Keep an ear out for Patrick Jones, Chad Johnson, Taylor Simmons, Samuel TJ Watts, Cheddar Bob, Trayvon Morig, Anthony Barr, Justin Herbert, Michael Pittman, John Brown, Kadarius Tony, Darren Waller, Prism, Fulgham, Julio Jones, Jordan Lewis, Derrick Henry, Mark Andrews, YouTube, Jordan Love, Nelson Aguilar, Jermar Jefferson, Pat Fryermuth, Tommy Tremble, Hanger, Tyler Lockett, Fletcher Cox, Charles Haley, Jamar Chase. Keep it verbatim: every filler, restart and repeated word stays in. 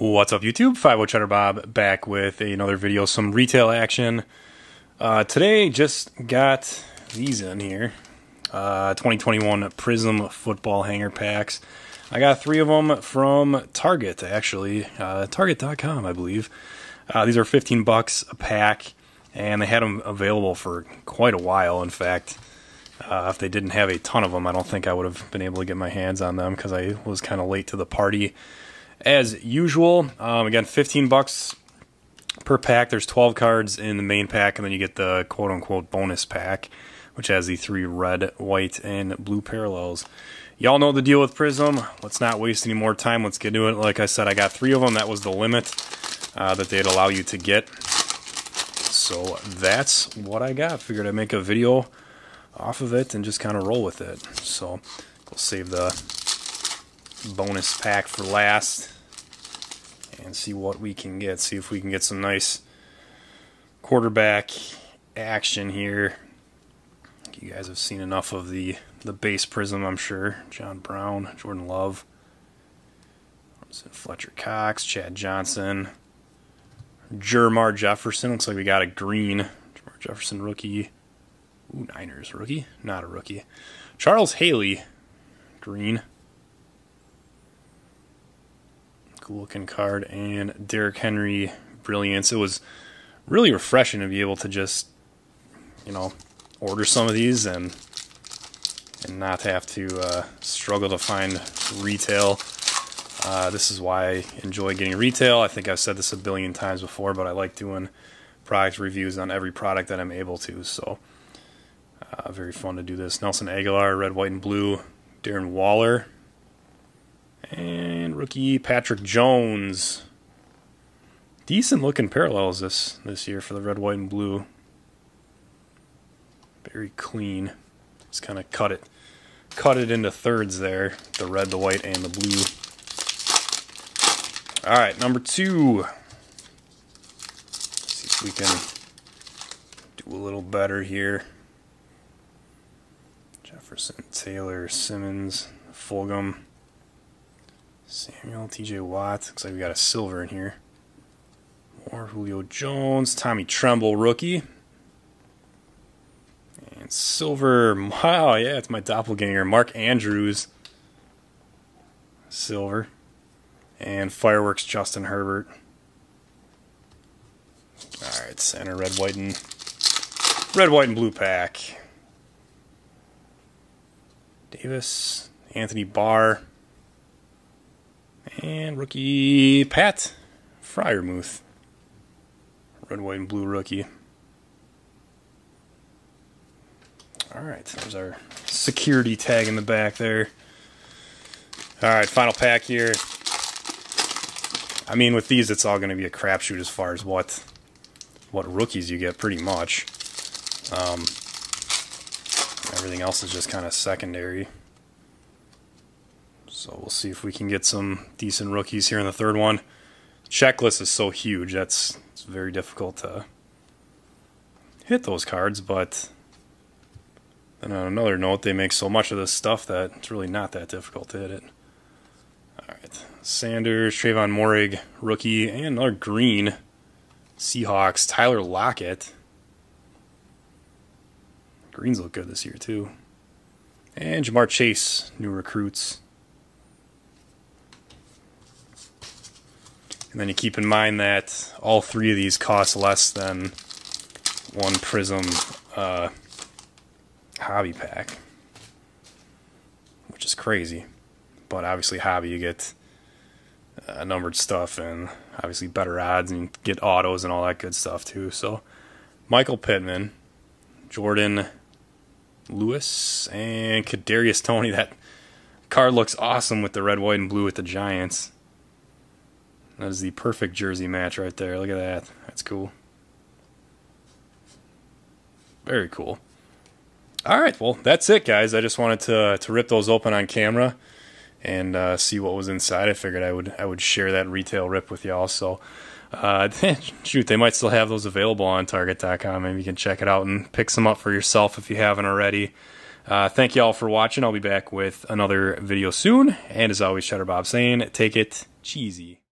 What's up, YouTube? five oh Cheddar Bob back with another video, some retail action. Uh, today, just got these in here. Uh, twenty twenty-one Prism football hanger packs. I got three of them from Target, actually. Uh, Target dot com, I believe. Uh, these are fifteen bucks a pack, and they had them available for quite a while, in fact. Uh, if they didn't have a ton of them, I don't think I would have been able to get my hands on them because I was kind of late to the party. As usual, um, again, fifteen bucks per pack. There's twelve cards in the main pack, and then you get the quote-unquote bonus pack, which has the three red, white, and blue parallels. Y'all know the deal with Prism. Let's not waste any more time. Let's get to it. Like I said, I got three of them. That was the limit uh, that they'd allow you to get. So that's what I got. Figured I'd make a video off of it and just kind of roll with it. So we'll save the bonus pack for last and see what we can get. See if we can get some nice quarterback action here. You guys have seen enough of the the base Prism, I'm sure. John Brown, Jordan Love, Fletcher Cox, Chad Johnson, Jermar Jefferson. Looks like we got a green Jermar Jefferson rookie. Ooh, Niners rookie, not a rookie. Charles Haley, green. Looking card, and Derrick Henry brilliance. It was really refreshing to be able to just, you know, order some of these and and not have to uh, struggle to find retail. Uh, this is why I enjoy getting retail. I think I've said this a billion times before, but I like doing product reviews on every product that I'm able to, so uh, very fun to do this. Nelson Aguilar, red, white, and blue. Darren Waller, and rookie Patrick Jones. Decent looking parallels this this year for the red, white, and blue. Very clean. Just kind of cut it cut it into thirds there, the red, the white, and the blue. All right, number two. Let's see if we can do a little better here. Jefferson, Taylor, Simmons, Fulgham, Samuel T J Watts. Looks like we got a silver in here. More Julio Jones. Tommy Tremble, rookie. And silver. Wow, yeah, it's my doppelganger. Mark Andrews. Silver. And fireworks, Justin Herbert. All right, center, red, white, and red, white, and blue pack. Davis. Anthony Barr. And rookie Pat Fryermuth, red, white, and blue rookie. All right, there's our security tag in the back there. All right, final pack here. I mean, with these, it's all going to be a crapshoot as far as what what rookies you get, pretty much. Um, everything else is just kind of secondary. So we'll see if we can get some decent rookies here in the third one. Checklist is so huge, that's it's very difficult to hit those cards, but then on another note, they make so much of this stuff that it's really not that difficult to hit it. All right, Sanders, Trayvon Morig, rookie, and another green. Seahawks, Tyler Lockett. Greens look good this year, too. And Jamar Chase, new recruits. And then you keep in mind that all three of these cost less than one Prism uh, hobby pack, which is crazy. But obviously hobby, you get uh, numbered stuff and obviously better odds, and you get autos and all that good stuff too. So Michael Pittman, Jordan Lewis, and Kadarius Tony. That card looks awesome with the red, white, and blue with the Giants. That is the perfect jersey match right there. Look at that. That's cool. Very cool. All right, well, that's it, guys. I just wanted to to rip those open on camera and uh, see what was inside. I figured I would I would share that retail rip with y'all. So, uh, shoot, they might still have those available on Target dot com. Maybe you can check it out and pick some up for yourself if you haven't already. Uh, thank y'all for watching. I'll be back with another video soon. And as always, Cheddar Bob saying, take it cheesy.